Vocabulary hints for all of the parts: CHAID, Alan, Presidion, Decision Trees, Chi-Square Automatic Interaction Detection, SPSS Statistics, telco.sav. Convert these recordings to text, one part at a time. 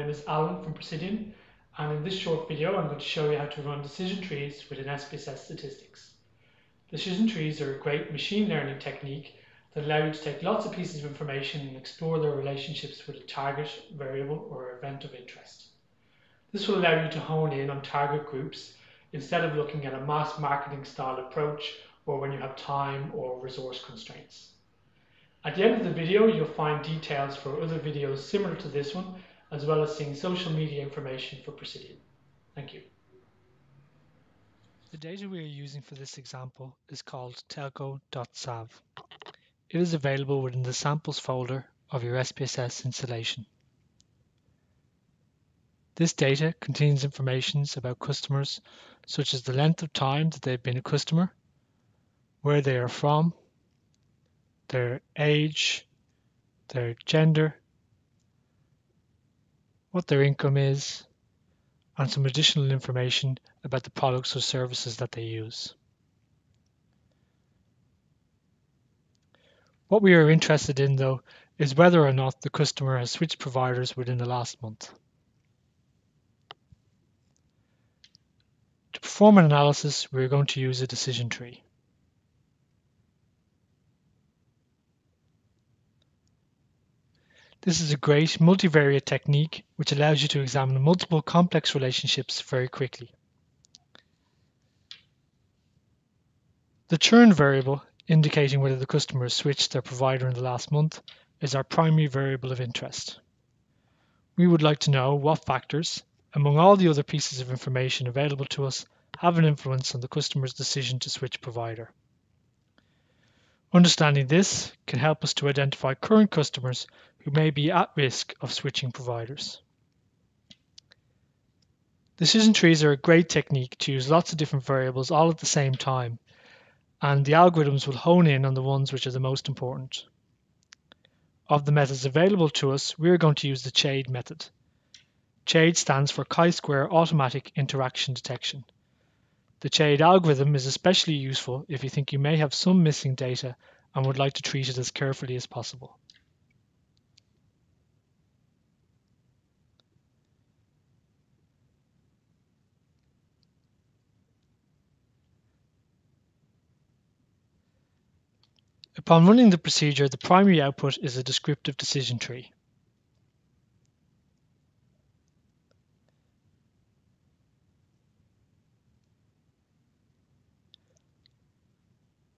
name is Alan from Presidion, and in this short video I'm going to show you how to run decision trees within SPSS Statistics. Decision trees are a great machine learning technique that allow you to take lots of pieces of information and explore their relationships with a target, variable or event of interest. This will allow you to hone in on target groups instead of looking at a mass marketing style approach or when you have time or resource constraints. At the end of the video, you'll find details for other videos similar to this one, as well as seeing social media information for Presidion. Thank you. The data we are using for this example is called telco.sav. It is available within the samples folder of your SPSS installation. This data contains information about customers, such as the length of time that they've been a customer, where they are from, their age, their gender, what their income is, and some additional information about the products or services that they use. What we are interested in, though, is whether or not the customer has switched providers within the last month. To perform an analysis, we are going to use a decision tree. This is a great multivariate technique which allows you to examine multiple complex relationships very quickly. The churn variable, indicating whether the customer switched their provider in the last month, is our primary variable of interest. We would like to know what factors, among all the other pieces of information available to us, have an influence on the customer's decision to switch provider. Understanding this can help us to identify current customers who may be at risk of switching providers. Decision trees are a great technique to use lots of different variables all at the same time, and the algorithms will hone in on the ones which are the most important. Of the methods available to us, we are going to use the CHAID method. CHAID stands for Chi-Square Automatic Interaction Detection. The CHAID algorithm is especially useful if you think you may have some missing data and would like to treat it as carefully as possible. Upon running the procedure, the primary output is a descriptive decision tree.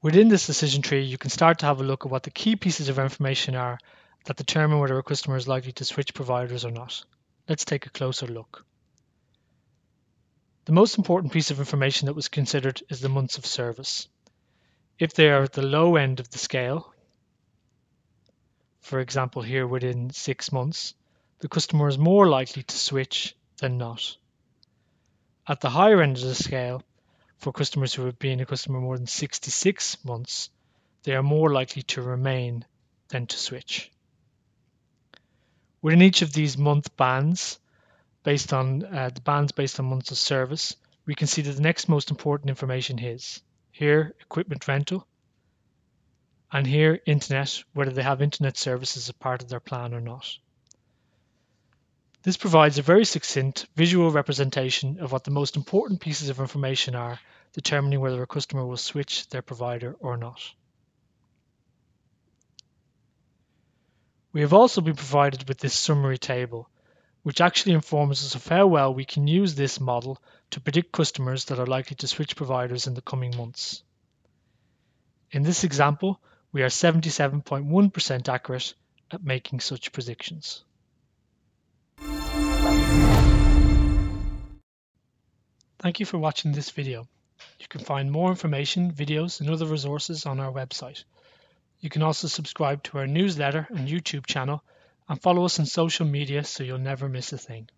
Within this decision tree, you can start to have a look at what the key pieces of information are that determine whether a customer is likely to switch providers or not. Let's take a closer look. The most important piece of information that was considered is the months of service. If they are at the low end of the scale, for example here within 6 months, the customer is more likely to switch than not. At the higher end of the scale, for customers who have been a customer more than 66 months, they are more likely to remain than to switch. Within each of these month bands, based on months of service, we can see that the next most important information is here equipment rental, and here internet, whether they have internet services as part of their plan or not. This provides a very succinct visual representation of what the most important pieces of information are determining whether a customer will switch their provider or not. We have also been provided with this summary table, which actually informs us of how well we can use this model to predict customers that are likely to switch providers in the coming months. In this example, we are 77.1% accurate at making such predictions. Thank you for watching this video. You can find more information, videos and other resources on our website. You can also subscribe to our newsletter and YouTube channel, and follow us on social media so you'll never miss a thing.